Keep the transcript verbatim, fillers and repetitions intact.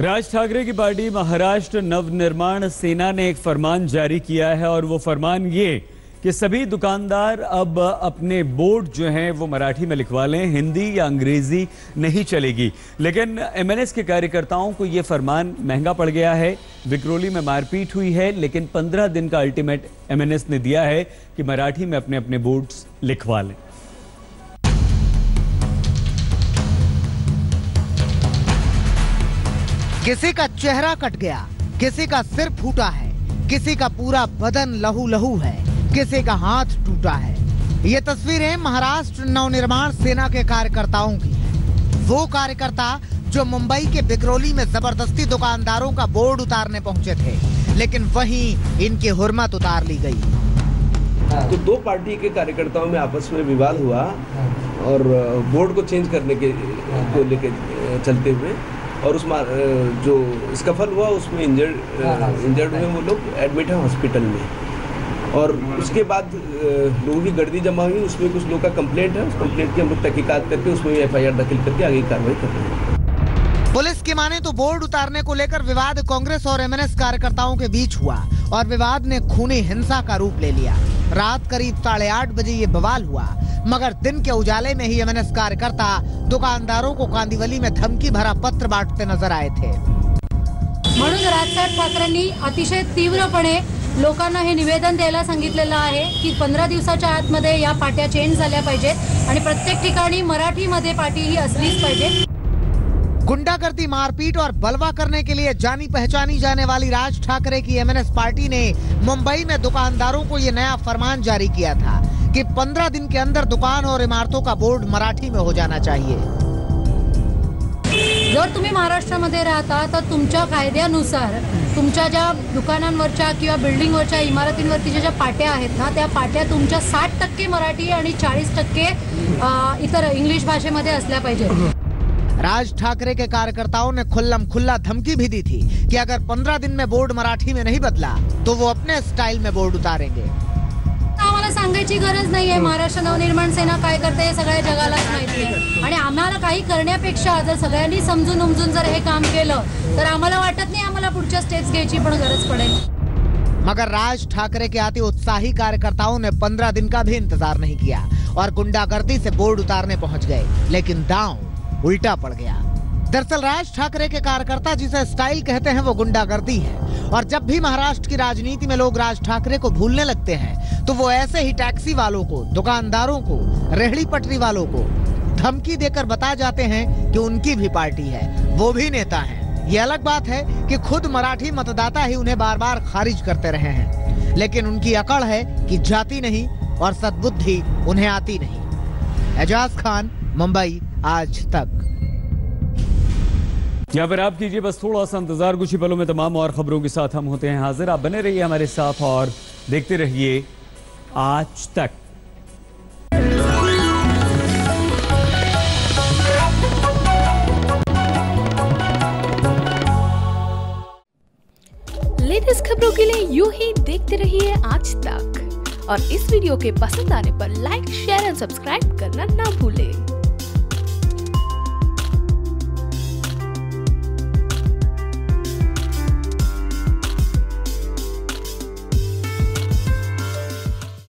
राज ठाकरे की पार्टी महाराष्ट्र नवनिर्माण सेना ने एक फरमान जारी किया है और वो फरमान ये कि सभी दुकानदार अब अपने बोर्ड जो हैं वो मराठी में लिखवा लें, हिंदी या अंग्रेजी नहीं चलेगी। लेकिन एम एन एस के कार्यकर्ताओं को ये फरमान महंगा पड़ गया है। विक्रोली में मारपीट हुई है, लेकिन पंद्रह दिन का अल्टीमेट एम एन एस ने दिया है कि मराठी में अपने अपने बोर्ड्स लिखवा लें। किसी का चेहरा कट गया, किसी का सिर फूटा है, किसी का पूरा बदन लहू लहू है, किसी का हाथ टूटा है। ये तस्वीरें महाराष्ट्र नवनिर्माण सेना के कार्यकर्ताओं की है। वो कार्यकर्ता जो मुंबई के विक्रोली में जबरदस्ती दुकानदारों का बोर्ड उतारने पहुंचे थे, लेकिन वहीं इनकी हुर्मत उतार ली गई। तो दो पार्टी के कार्यकर्ताओं में आपस में विवाद हुआ और बोर्ड को चेंज करने के को लेके चलते हुए, और उसमें जो स्कफल हुआ उसमें इंजर्ड इंजर्ड हुए वो लोग एडमिट हैं हॉस्पिटल में। और उसके बाद लोगों की गर्दी जमा हुई, उसमें कुछ लोग का कंप्लेंट है, उस कंप्लेंट की हम लोग तहकीकात करके उसमें एफ आई आर दाखिल करके आगे कार्रवाई कर रहे हैं। पुलिस की माने तो बोर्ड उतारने को लेकर विवाद कांग्रेस और एम एन एस कार्यकर्ताओं के बीच हुआ और विवाद ने खूनी हिंसा का रूप ले लिया। रात करीब साढ़े आठ बजे ये बवाल हुआ, मगर दिन के उजाले में ही एम एन एस कार्यकर्ता दुकानदारों को कांदीवली में धमकी भरा पत्र बांटते नजर आए थे। म्हणून राज ठाकरेंनी अतिशय तीव्रपणे लोकांना हे निवेदन द्यायला सांगितलेलं आहे की पंधरा दिवसाच्या आतमध्ये या पाट्या चेंज झाल्या पाहिजेत आणि प्रत्येक ठिकाणी मराठी मध्ये पाटी ही असलीच पाहिजे। गुंडागर्दी, मारपीट और बलवा करने के लिए जानी पहचानी जाने वाली राज ठाकरे की एम एन एस पार्टी ने मुंबई में दुकानदारों को ये नया फरमान जारी किया था कि पंद्रह दिन के अंदर दुकान और इमारतों का बोर्ड मराठी में हो जाना चाहिए। जर तुम्ही महाराष्ट्रामध्ये राहता तर तुमच्या कायद्यानुसार तुमच्या ज्या दुकानांवरच्या किंवा बिल्डिंगवरच्या इमारतींवरती ज्या पाट्या आहेत ना, त्या पाट्या तुमच्या साठ टक्के मराठी आणि चाळीस टक्के इतर इंग्लिश भाषेमध्ये असल्या पाहिजेत। राज ठाकरे के कार्यकर्ताओं ने खुल्लम खुल्ला धमकी भी दी थी कि अगर पंद्रह दिन में बोर्ड मराठी में नहीं बदला तो वो अपने स्टाइल में बोर्ड उतारेंगे। आम्हाला सांगायची गरज नाही आहे, महाराष्ट्र नवनिर्माण सेना काय करते हे सगळ्या जगालाच माहिती आहे आणि आम्हाला काही करण्यापेक्षा जर सगळ्यांनी समजून उमजून जर हे काम केलं तर आम्हाला वाटत नाही आम्हाला पुढच्या स्टेप्स घ्यायची पण गरज पडेल। मगर राज ठाकरे के अति उत्साही कार्यकर्ताओं ने पंद्रह दिन का भी इंतजार नहीं किया और गुंडागर्दी से बोर्ड उतारने पहुँच गए, लेकिन दांव उल्टा पड़ गया। दरअसल राज ठाकरे के कार्यकर्ता जिसे स्टाइल कहते हैं वो गुंडागर्दी है, और जब भी महाराष्ट्र की राजनीति में लोग राज ठाकरे को भूलने लगते हैं तो वो ऐसे ही टैक्सी वालों को, दुकानदारों को, रेहड़ी पटरी वालों को धमकी देकर बता जाते हैं कि उनकी भी पार्टी है, वो भी नेता है। ये अलग बात है कि खुद मराठी मतदाता ही उन्हें बार बार खारिज करते रहे हैं, लेकिन उनकी अकड़ है कि जाती नहीं और सद्बुद्धि उन्हें आती नहीं। एजाज खान, मुंबई, आज तक। यहाँ पर आप कीजिए बस थोड़ा सा इंतजार, कुछ ही पलों में तमाम और खबरों के साथ हम होते हैं हाजिर। आप बने रहिए हमारे साथ और देखते रहिए आज तक। लेटेस्ट खबरों के लिए यूं ही देखते रहिए आज तक, और इस वीडियो के पसंद आने पर लाइक, शेयर एंड सब्सक्राइब करना ना भूलें।